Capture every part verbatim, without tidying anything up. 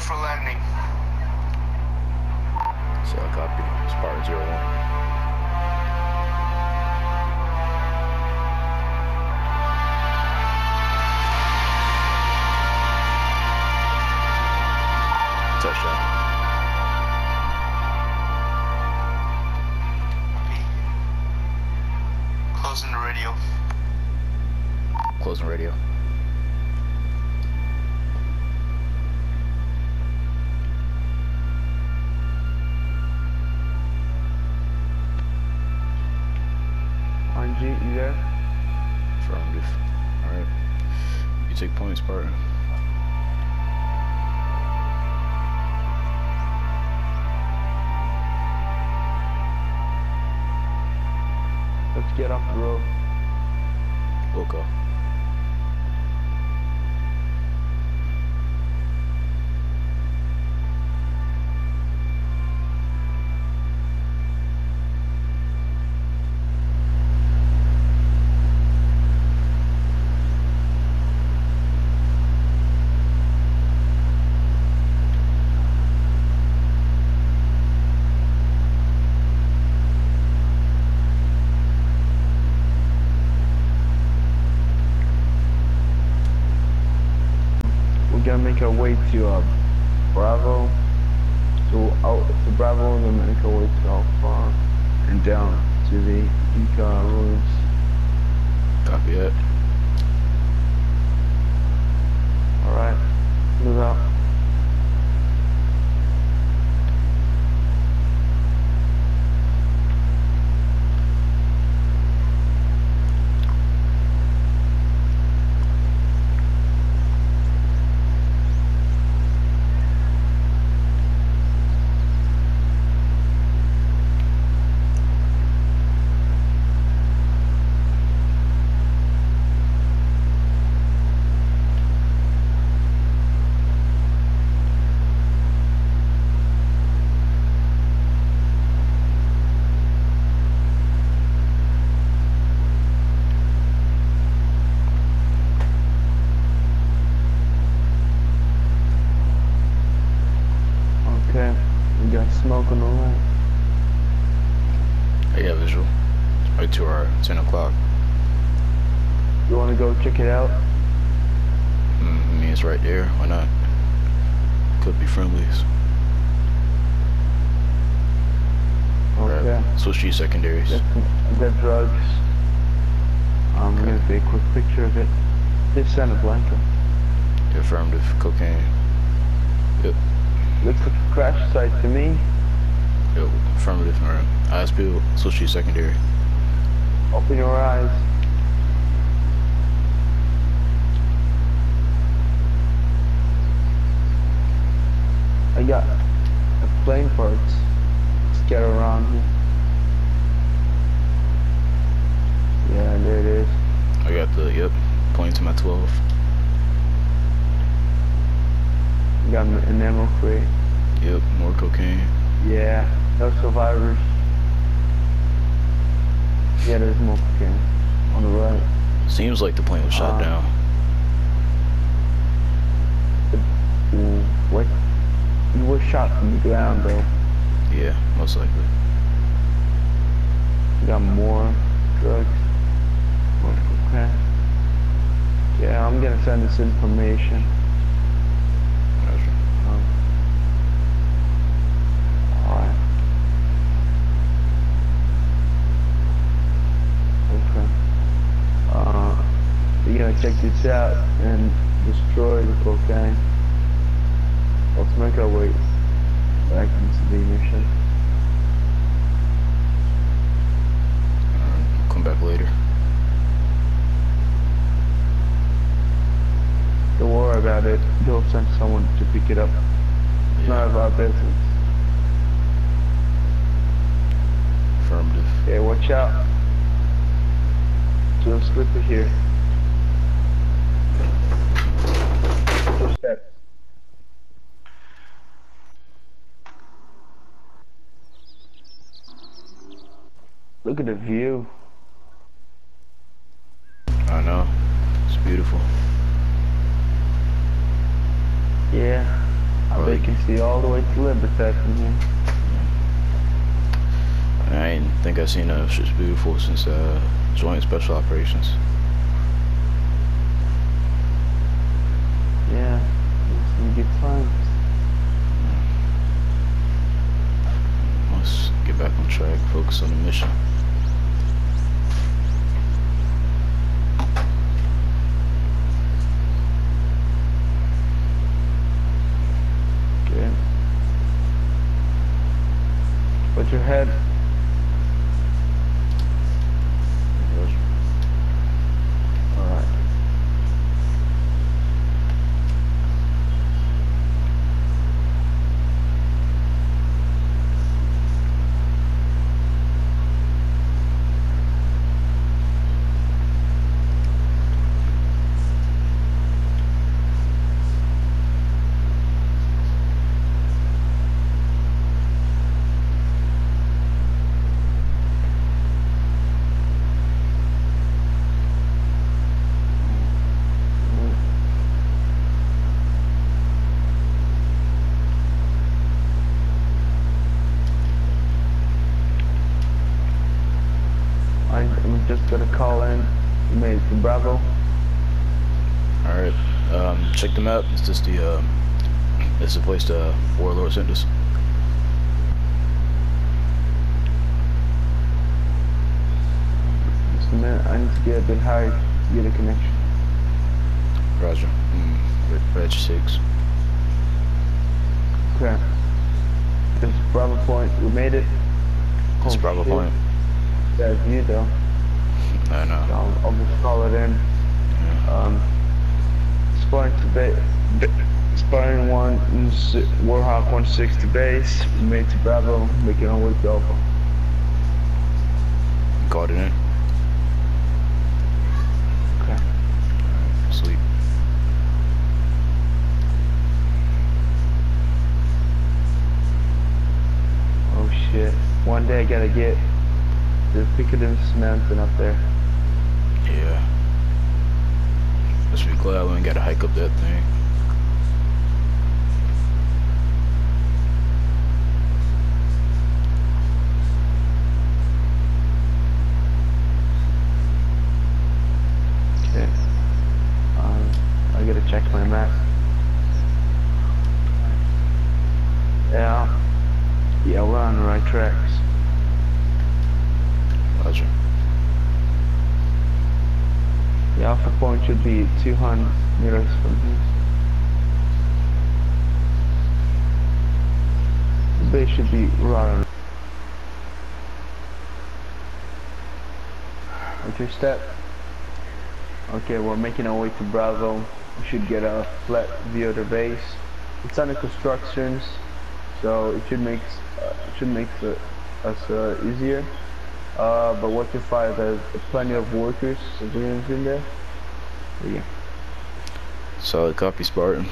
cleared for landing. Sail copy, Spartan zero one. Closing the radio. Closing radio. R G, you there? Affirmative. Alright. You take points, partner. Let's get off the road. We'll go. Make our way to uh, Bravo, to out to Bravo, and then make our way to Alpha and down to the Inca ruins. Copy it. All right, move out. Smoke on the right. I got visual. It's right to our ten o'clock. You want to go check it out? Mm, I mean, it's right there. Why not? Could be friendlies. Okay. Right. Switch to secondaries. Dead drugs. I'm going to take a quick picture of it. They sent a blanket. Affirmative. Cocaine. Yep. Looks like a crash site to me. Yo, affirmative, alright. Eyes peeled, switch to secondary. Open your eyes. I got a plane parts scattered around here. Yeah, there it is. I got the, yep, plane to my twelve. Got an ammo crate. Yep, more cocaine. Yeah, no survivors. Yeah, there's more cocaine on the right. Seems like the plane was shot um, down. The, what? You were shot from the ground, though. Yeah, most likely. Got more drugs. More cocaine. Yeah, I'm gonna send this information. Check this out and destroy the cocaine. Let's make our way back into the ignition. Alright, we'll come back later. Don't worry about it. They'll send someone to pick it up. It's yeah. None of our business. Affirmative. Okay, watch out. Don't slip it here. Steps. Look at the view. I know. It's beautiful. Yeah. I They can see all the way to Libertad from here. I ain't think I've seen uh, streets before since uh, joint special operations. Yeah, it's some good times. Let's get back on track, focus on the mission. Good. Put your head. Bravo. Alright, um, check them out. It's just the, um, it's the place the warlord sent us. Just a minute, I need to get a bit higher to get a connection. Roger. Mm, Red six. Okay. This is Bravo Point. We made it. This is Bravo Point. That view though. I know. So I'll, I'll just call it in. Yeah. Um, Sparring to base. Sparring one, Warhawk one six to base. We made it to Bravo. Making our way to Alpha. Called it in. Okay. Alright, sleep. Oh shit! One day I gotta get the Picadim's mountain up there. Yeah. Let's be glad we ain't gotta hike up that thing. Okay. Um, I gotta check my map. Yeah. Yeah, we're on the right tracks. Roger. The Alpha Point should be two hundred meters from here. The base should be right on. What's your step? Okay, we're making our way to Bravo. We should get a flat view of the base. It's under constructions, so it should make uh, it should make the, us uh, easier. Uh, but what you find there's plenty of workers, civilians in there. Yeah. Solid copy, Spartan.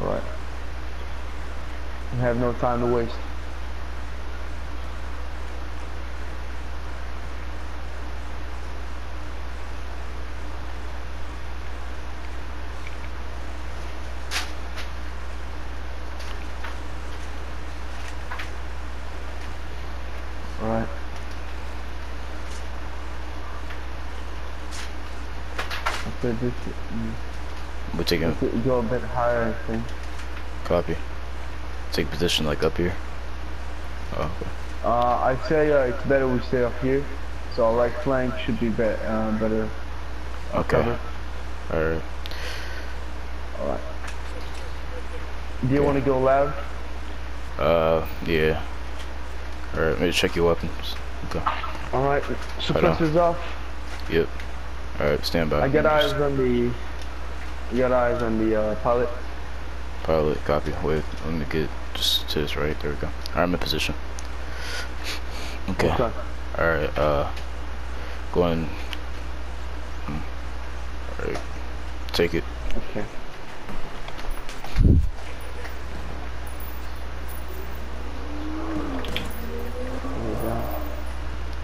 Alright. We have no time to waste. So just, we're taking go a bit higher, I think. Copy. Take position like up here. Oh, okay. Uh, I'd say uh, it's better we stay up here. So our right flank should be be uh, better. Okay. Alright. Alright. Do you okay. want to go loud? Uh, yeah. Alright, maybe check your weapons. Okay. Alright, suppressors off. Yep. Alright, stand by. I got eyes on the. I got eyes on the uh, pilot. Pilot, copy. Wait, let me get just to this right. There we go. Alright, I'm in position. Okay. okay. Alright, uh. Go on. Alright. Take it. Okay.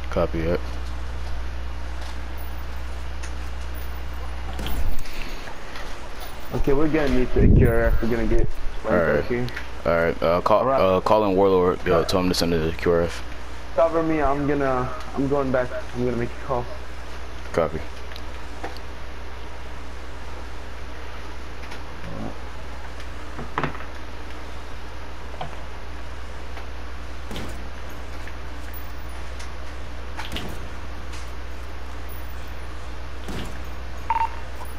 Copy it. Okay, we're gonna need to cure. We're gonna get. Alright. Alright. Uh, call. All right. Uh, call in Warlord. Uh, tell him to send the Q R F. Cover me. I'm gonna. I'm going back. I'm gonna make a call. Copy.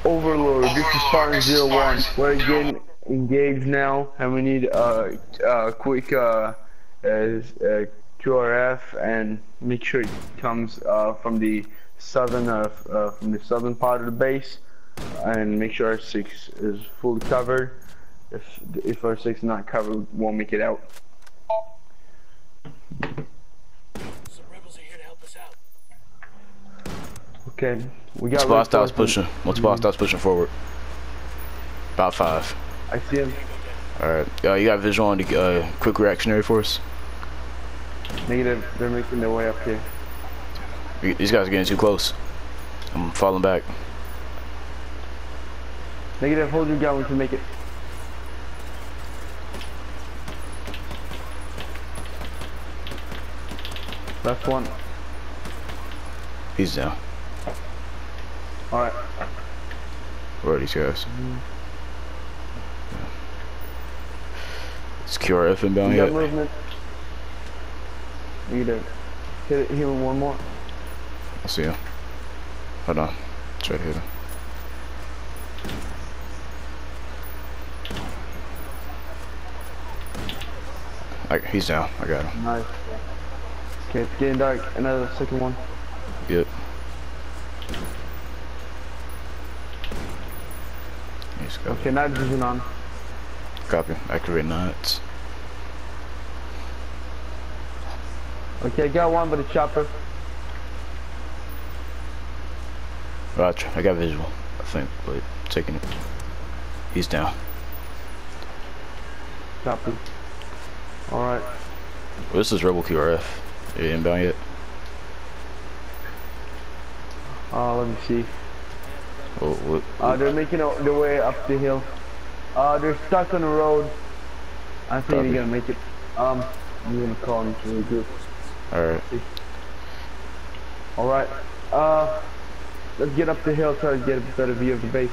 Overlord, this is Spartan Zero One. We're getting engaged now, and we need a uh, uh, quick uh, uh, uh, Q R F, and make sure it comes uh, from the southern uh, uh, from the southern part of the base, and make sure R six is fully covered. If if R six is not covered, we won't make it out. Some rebels are here to help us out. Okay. We got Boss Dot's pushing. What's Boss Dot's pushing forward? About five. I see him. Alright. Uh, you got visual on the uh, quick reactionary force? Negative. They're making their way up here. These guys are getting too close. I'm falling back. Negative. Hold your gun. We can make it. Left one. He's down. Alright. Where are these guys? Mm-hmm. Yeah. It's Q R F inbound yet? Movement. Need to hit it here with one more. I see him. Hold on. Try to hit him. I, he's down. I got him. Nice. Okay, it's getting dark. Another second one. Yep. Okay, night vision on. Copy. Activate nights. Okay, I got one with a chopper. Roger. I got visual, I think, but taking it. He's down. Copy. Alright. Well, this is Rebel Q R F. Are you inbound yet? Uh, let me see. Oh, what, what? Uh, they're making their way up the hill. Uh, they're stuck on the road. I think Copy. They're gonna make it. Um, I'm gonna call them to the group. Alright. Alright. Uh, let's get up the hill, try to get a better view of the base.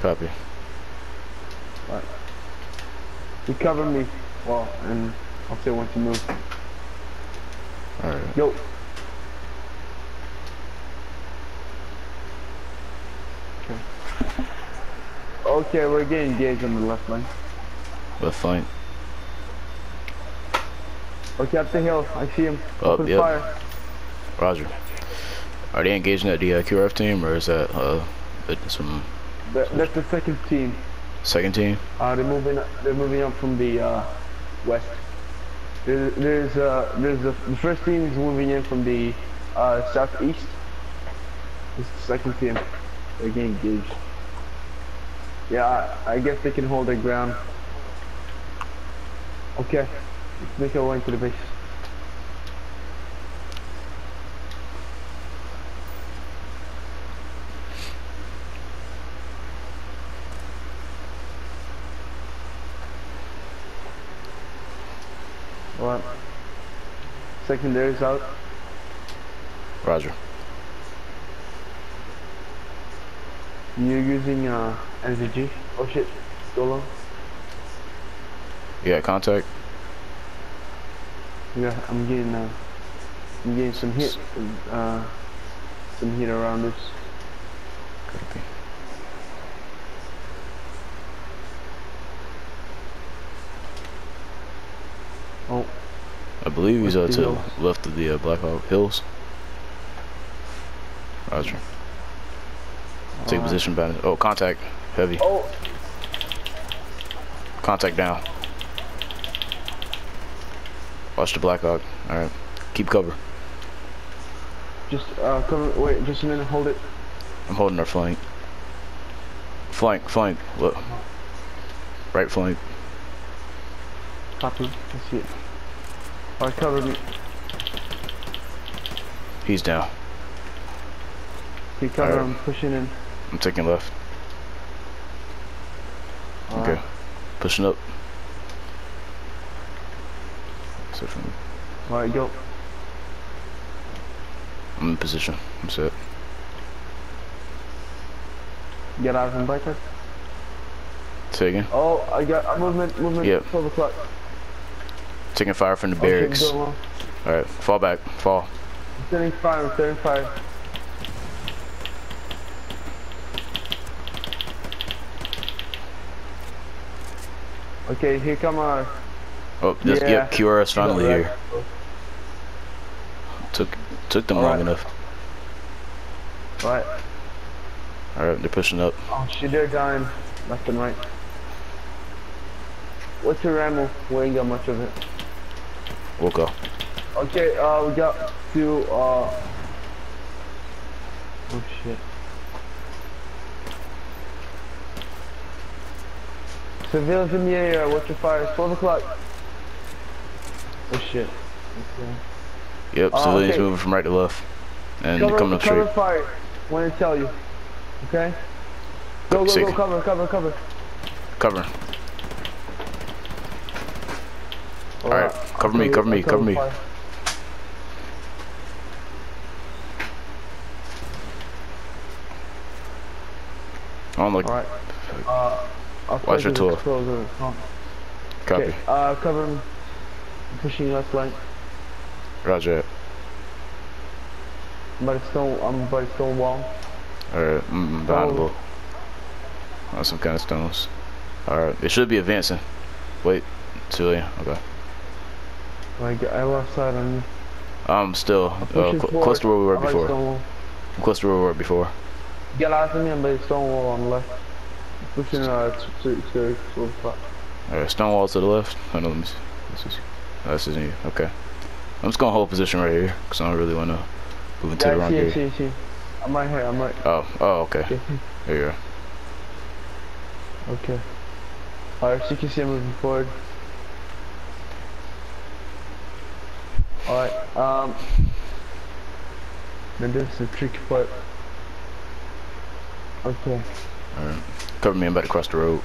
Copy. Alright. You cover me. Well, and I'll say once you move. Alright. Yo. Okay, we're getting engaged on the left lane. Left lane. Okay, up the hill. I see him. Up, Open yep. fire. Roger. Are they engaging at the uh, Q R F team, or is that uh some? That, that's the second team. Second team. Uh, they're moving. Up, they're moving up from the uh, west. There, there's uh, there's the, the first team is moving in from the uh, southeast. This is the second team. They're getting engaged. Yeah, I guess they can hold their ground. Okay, let's make our way to the base. Alright. Secondary's out. Roger. You're using uh, N V G? Oh shit, so long. Yeah, contact. Yeah, I'm getting uh, I'm getting some hit, uh, some hit around this. Copy. Oh. I believe he's out to the left of the uh, Black Hawk Hills. Roger. Take right. Position by oh contact heavy oh. Contact down. Watch the Black Hawk. All right, keep cover. Just uh cover. Wait, just a minute. Hold it. I'm holding our flank. Flank, flank. Look, right flank. Copy. I see it. All right, cover me. He's down. Keep cover. Right. I'm pushing in. I'm taking left. pushing up. So from alright, go. I'm in position. I'm set. Get out from Blackhead. Say again. Oh, I got I movement. Movement. Yep. Twelve o'clock. Taking fire from the okay, barracks. All right, fall back. Fall. Setting fire. Setting fire. Okay, here come our. Oh, yeah. Yep, Q R S finally right. here. Took took them all long right. enough. All right. All right, they're pushing up. Oh shit, they're dying left and right. What's your ammo? We ain't got much of it. We'll go. Okay, uh, we got two. Uh... Oh shit. Civilians in the area, watch your fire. Twelve o'clock. Oh shit. Okay. Yep, uh, civilians okay. moving from right to left, and cover, coming up cover straight. Cover fire when I tell you. Okay. Go go go! Cover cover cover. Cover. All right, cover me, cover me, cover me. I'm like. All right. Uh, watch your tool. Oh. Copy. Okay. Uh, cover him. Pushing left flank. Roger. But it's stone. I'm by stone wall. All right. I'm behind oh. oh, some kind of stones. All right. They should be advancing. Wait, Julia. Okay. Like I lost sight on you. I'm still uh, cl close to where we were before. I'm close to where we were before. Get out of me and by stone wall on the left. Pushing uh, to, to, to the Alright, stone wall to the left. Oh, no, let me see. This is, oh, this is new. Okay. I'm just gonna hold position right here because I don't really want to move into yeah, the wrong here, here. Here. I'm right here. I'm right. Oh, oh, okay. There you are. Okay. Alright, so you can see I'm moving forward. Alright, um. Now this is a tricky part. Okay. Alright. Cover me, I'm about to cross the road.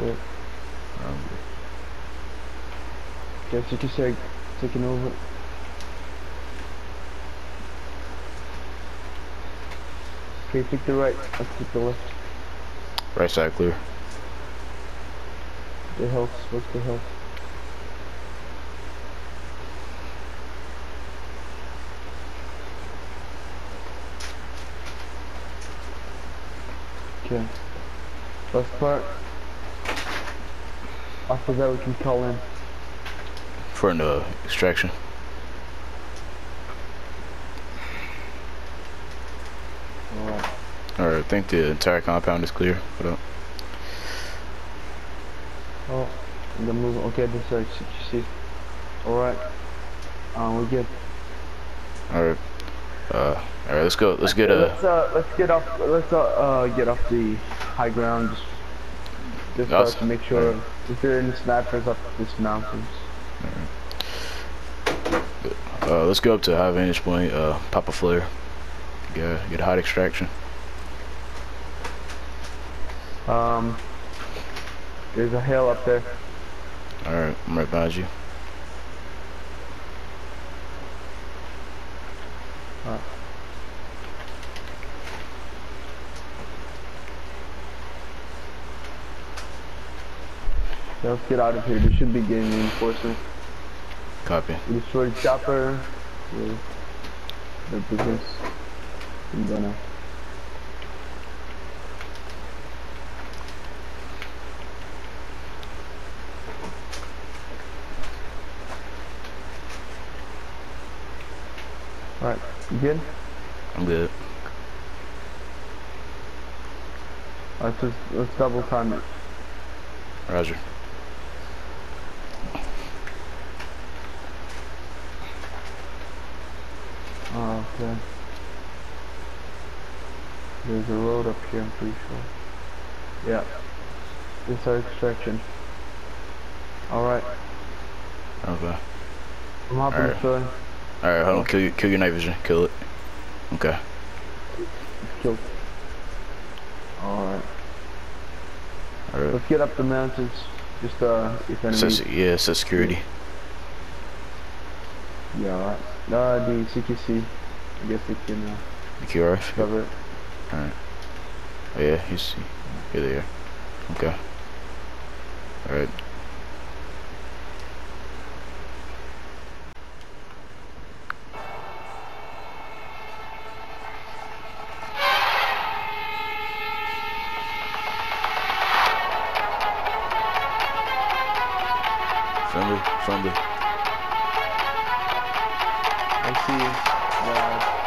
Oh, um, guess you can say taking over. Okay, take the right, let's take the left. Right side clear. The health, what's the health? Okay. Left part. After that, we can call in. For an uh, extraction. Alright. Alright, I think the entire compound is clear. What up? Oh, the move. Okay, this side. You see. Alright. Um, we're good. Alright. Uh, all right, let's go. Let's okay, get a. Let's, uh, let's get off. Let's uh, uh, get off the high ground. Just, just to make sure right. if there are any snipers up this mountains. Right. Uh, let's go up to a high vantage point. Uh, pop a flare. Get a, get a hot extraction. Um, there's a hill up there. All right, I'm right behind you. Alright. Yeah, let's get out of here. There should be getting reinforcements. Copy. We destroyed chopper. Yeah. Their business. I'm gonna. Alright. You good? I'm good. Let's just let's double time it. Roger. Oh, okay. There's a road up here, I'm pretty sure. Yeah. It's our extraction. Alright. Okay. I'm hopping right. the Alright, hold on, kill, you, kill your night vision, kill it. Okay. Kill. Alright. Alright, let's get up the mountains. Just uh, if enemy. So, yeah, so security. Yeah, alright. Uh, the C Q C. I guess they can. Uh, the Q R F. Cover it. Alright. Oh yeah, you see. Here they are. Okay. Alright. Friendly, friendly. I see you. Yeah.